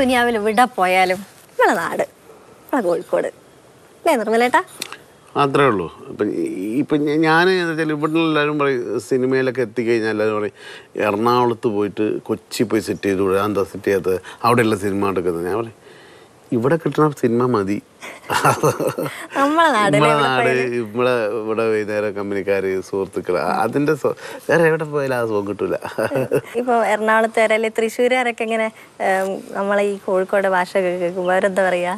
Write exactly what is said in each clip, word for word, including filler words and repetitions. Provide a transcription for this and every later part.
ദുനിയാവിൽ എവിടെ പോയാലും നമ്മളെ നാട് നമ്മളെ കോഴിക്കോട് നിർമ്മലേട്ടാ അത്രേ ഉള്ളൂ. ഇപ്പം ഇപ്പം ഞാൻ ഇവിടെ എല്ലാവരും പറയും സിനിമയിലൊക്കെ എത്തിക്കഴിഞ്ഞാൽ എല്ലാവരും പറയും എറണാകുളത്ത് പോയിട്ട് കൊച്ചി പോയി സെറ്റ് ചെയ്ത് വിടുക, എന്താ സെറ്റ് ചെയ്യാത്ത അവിടെയുള്ള സിനിമ എടുക്കുന്നത്. ഞാൻ പറയും ഇവിടെ കിട്ടണ സിനിമ മതി, നമ്മളെ നാട് ഇവിടെ ഇവിടെ വൈകുന്നേരം കമ്പനിക്കാർ സുഹൃത്തുക്കൾ അതിൻ്റെ വേറെ എവിടെ പോയാലും ആ സുഖം കിട്ടൂല. ഇപ്പോൾ എറണാകുളത്തുകാർ അല്ലെ തൃശ്ശൂരുകാരൊക്കെ ഇങ്ങനെ നമ്മളെ ഈ കോഴിക്കോട് ഭാഷ കേൾക്കുമ്പോൾ അവരെന്താ പറയുക?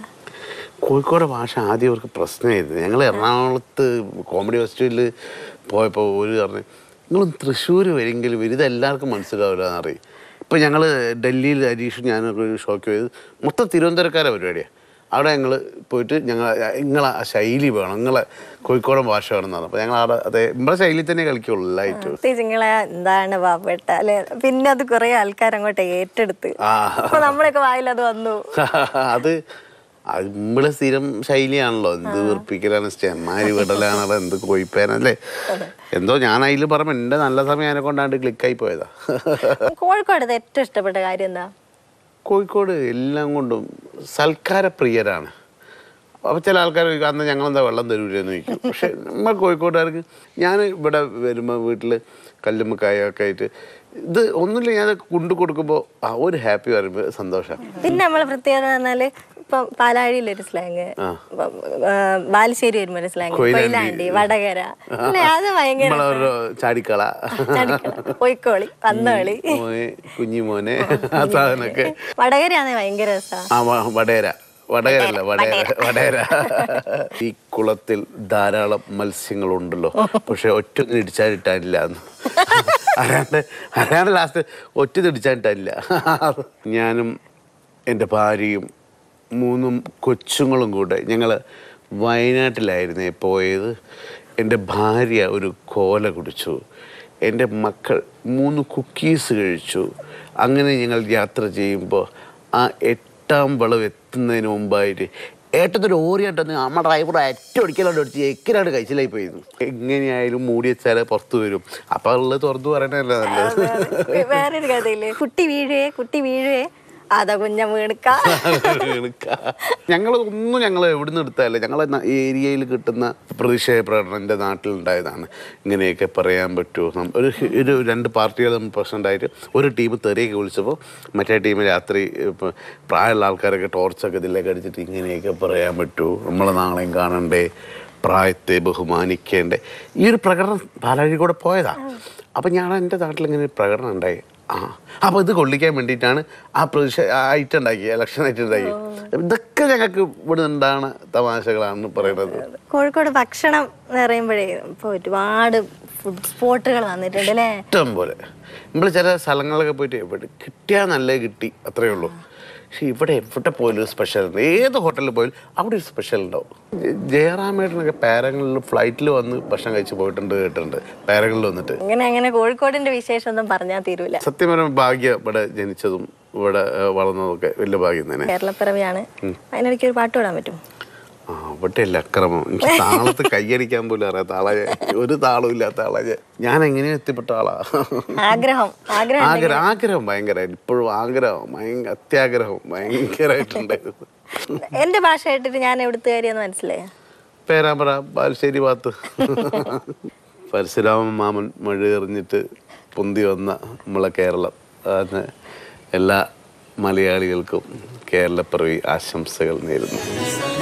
കോഴിക്കോട് ഭാഷ ആദ്യം അവർക്ക് പ്രശ്നമായിരുന്നു. ഞങ്ങൾ എറണാകുളത്ത് കോമഡി ഫെസ്റ്റിവലിൽ പോയപ്പോൾ ഒരു പറഞ്ഞു നിങ്ങളും തൃശ്ശൂർ വരുമെങ്കിലും ഇതെല്ലാവർക്കും മനസ്സിലാവില്ല എന്നറിയും. ഇപ്പം ഞങ്ങൾ ഡൽഹിയിൽ ഹരീഷ് ഞാനൊക്കെ ഒരു ഷോക്ക് ചെയ്ത് മൊത്തം തിരുവനന്തപുരക്കാരെ പരിപാടിയാണ്. അവിടെ ഞങ്ങൾ പോയിട്ട് ഞങ്ങൾ നിങ്ങളെ ശൈലി വേണം, നിങ്ങളെ കോഴിക്കോടൻ ഭാഷ വേണം എന്നാണ്. അപ്പോൾ ഞങ്ങൾ അവിടെ അതെ നമ്മളെ ശൈലി തന്നെ കളിക്കുള്ളൂ ലൈറ്റ് നിങ്ങളെ എന്താണ് പാവപ്പെട്ട അല്ലെ. പിന്നെ അത് കുറേ ആൾക്കാർ അങ്ങോട്ട് ഏറ്റെടുത്ത് നമ്മളൊക്കെ വായിൽ അത് വന്നു. അത് ഇവിടെ സ്ഥിരം ശൈലിയാണല്ലോ, എന്ത് വീർപ്പിക്കലാണ് സ്റ്റെമാരി വിടലാണല്ലോ, എന്ത് കൊയ്പ്പേനല്ലേ എന്തോ. ഞാൻ അതിൽ പറഞ്ഞു എൻ്റെ നല്ല സമയം അതിനെ കൊണ്ടാണ്ട് ക്ലിക്കായി പോയതാ. കോഴിക്കോട് ഏറ്റവും ഇഷ്ടപ്പെട്ട കാര്യം എന്താ? കോഴിക്കോട് എല്ലാം കൊണ്ടും സൽക്കാരപ്രിയരാണ്. അപ്പോൾ ചില ആൾക്കാർ അന്ന് ഞങ്ങളെന്താ വെള്ളം തരൂലെന്ന് ചോദിക്കും. പക്ഷെ നമ്മൾ കോഴിക്കോട്ടുകാർക്ക് ഞാൻ ഇവിടെ വരുമ്പോൾ വീട്ടിൽ കല്ലുമ്മക്കായൊക്കെ ആയിട്ട് ഇത് ഒന്നുമില്ല ഞാൻ കൊണ്ടു കൊടുക്കുമ്പോൾ ആ ഒരു ഹാപ്പി പറയുമ്പോൾ സന്തോഷമാണ്. പിന്നെ നമ്മളെ പ്രത്യേകത പറഞ്ഞാൽ ഇപ്പം പാലാഴിയിലൊരു സ്ലാങ്, ബാലുശ്ശേരി വരുമ്പോൾ ഒരു സ്ലാങ്, കൊയിലാണ്ടി, വടകര, അത് ഭയങ്കര ചാടിക്കള, പൊയ്ക്കോളി, വന്നോളി, കുഞ്ഞിമോനെ, വടകര ആണ് ഭയങ്കര രസമാണ്. വടകര വടകരല്ല വടകര വടകര ഈ കുളത്തിൽ ധാരാളം മത്സ്യങ്ങളുണ്ടല്ലോ, പക്ഷെ ഒറ്റ ഇടിച്ചാലിട്ടാനില്ല എന്ന് അരാണ്ട് അരാണ്ട് ലാസ്റ്റ് ഒറ്റ ഇടിച്ചാലിട്ടാനില്ല. ഞാനും എൻ്റെ ഭാര്യയും മൂന്നും കൊച്ചുങ്ങളും കൂടെ ഞങ്ങൾ വയനാട്ടിലായിരുന്നേ പോയത്. എൻ്റെ ഭാര്യ ഒരു കോല കുടിച്ചു, എൻ്റെ മക്കൾ മൂന്ന് കുക്കീസ് കഴിച്ചു. അങ്ങനെ ഞങ്ങൾ യാത്ര ചെയ്യുമ്പോൾ ആ എട്ടാം വളവ് എത്തുന്നതിന് മുമ്പായിട്ട് ഏട്ടത്തിൽ ഓറിയാട്ടം അമ്മ ഡ്രൈവർ ഏറ്റവും ഒടിക്കലോട്ട് ഒടിച്ച് എക്കിനാണ് കഴിച്ചിലായി പോയിരുന്നു. എങ്ങനെയായാലും മൂടി വെച്ചാൽ പുറത്തു വരും. അപ്പം ഉള്ളത് തുറന്നു പറയണല്ല നല്ലത്. വേറൊരു കഥയില്ലേ, കുട്ടി വീഴേ കുട്ടി വീഴേ അതാ കുഞ്ഞ വീണുക്ക വീണുക്ക. ഞങ്ങളൊന്നും ഞങ്ങൾ എവിടെ നിന്ന് എടുത്താലേ ഞങ്ങൾ ഏരിയയിൽ കിട്ടുന്ന പ്രതിഷേധ പ്രകടനം എൻ്റെ നാട്ടിലുണ്ടായതാണ്. ഇങ്ങനെയൊക്കെ പറയാൻ പറ്റുമോ? ഒരു ഒരു രണ്ട് പാർട്ടികൾ നമ്മൾ പ്രശ്നമുണ്ടായിട്ട് ഒരു ടീം തെറിയൊക്കെ വിളിച്ചപ്പോൾ മറ്റേ ടീം രാത്രി ഇപ്പം പ്രായമുള്ള ആൾക്കാരൊക്കെ ടോർച്ചൊക്കെ ഇതിലേക്ക് അടിച്ചിട്ട് ഇങ്ങനെയൊക്കെ പറയാൻ പറ്റുമോ? നമ്മളെ നാളെയും കാണണ്ടേ, പ്രായത്തെ ബഹുമാനിക്കേണ്ടേ. ഈ ഒരു പ്രകടനം പാലാഴി കൂടെ പോയതാണ്. അപ്പം ഞാൻ എൻ്റെ നാട്ടിലിങ്ങനെ ഒരു പ്രകടനം ഉണ്ടായി. ആ അപ്പോൾ ഇത് കൊള്ളിക്കാൻ വേണ്ടിയിട്ടാണ് ആ പ്രതിഷേ ആയിട്ടുണ്ടാക്കിയത്, ഇലക്ഷൻ ആയിട്ടുണ്ടാക്കി. ഇതൊക്കെ ഞങ്ങൾക്ക് ഇവിടെ നിന്നുണ്ടാണ് തമാശകളാണ് പറയുന്നത്. കോഴിക്കോട് ഭക്ഷണം എന്ന് പറയുമ്പോഴേ ഇപ്പോൾ ഒരുപാട് ഫുഡ് സ്പോട്ടുകൾ വന്നിട്ടുണ്ട് അല്ലേ, ഇഷ്ടം പോലെ. നമ്മൾ ചില സ്ഥലങ്ങളിലൊക്കെ പോയിട്ട് എവിടെ കിട്ടിയാൽ നല്ല കിട്ടി അത്രയേ ഉള്ളൂ. പക്ഷെ ഇവിടെ എവിടെ പോയാലും ഒരു സ്പെഷ്യൽ ഉണ്ട്. ഏത് ഹോട്ടലിൽ പോയാലും അവിടെ ഒരു സ്പെഷ്യൽ ഉണ്ടാവും. ജയറാമേട്ടനൊക്കെ പാരകളിൽ ഫ്ലൈറ്റിൽ വന്ന് ഭക്ഷണം കഴിച്ച് പോയിട്ടുണ്ട്, കേട്ടിട്ടുണ്ട് പാരകളിൽ വന്നിട്ട്. അങ്ങനെ അങ്ങനെ കോഴിക്കോടിന്റെ വിശേഷം ഒന്നും പറഞ്ഞാൽ തീരൂല. സത്യം പറഞ്ഞ ഭാഗ്യം ഇവിടെ ജനിച്ചതും ഇവിടെ വളർന്നതൊക്കെ വലിയ ഭാഗ്യം തന്നെ. കേരളപ്പിറവിയാണ്, അതിനിടയ്ക്ക് ഒരു പാട്ട് പാടാൻ പറ്റും. അവിടെ അല്ല അക്രമം, എനിക്ക് താളത്ത് കയ്യടിക്കാൻ പോലും അറിയാത്ത ആളാ ഞാൻ, ഒരു താളം ഇല്ലാത്ത ആളാ ഞാൻ. ഞാൻ എങ്ങനെയും എത്തിപ്പെട്ട ആളാ. ആഗ്രഹം ആഗ്രഹം ആഗ്രഹം ഭയങ്കര, ഇപ്പോഴും ആഗ്രഹം ഭയങ്കര, അത്യാഗ്രഹം ഭയങ്കരമായിട്ടുണ്ടായിരുന്നു. എന്റെ ഭാഷ കേട്ടിട്ട് ഞാൻ എവിടുത്തെ കാര്യമെന്ന് മനസ്സിലായ പേരാമ്പ്ര ബാലുശ്ശേരി ഭാഗത്ത് പരശുരാമൻ മാമൻ മഴ എറിഞ്ഞിട്ട് പൊന്തി വന്ന നമ്മളെ കേരളം. അതിന് എല്ലാ മലയാളികൾക്കും കേരളപ്പിറവി ആശംസകൾ നേരുന്നു.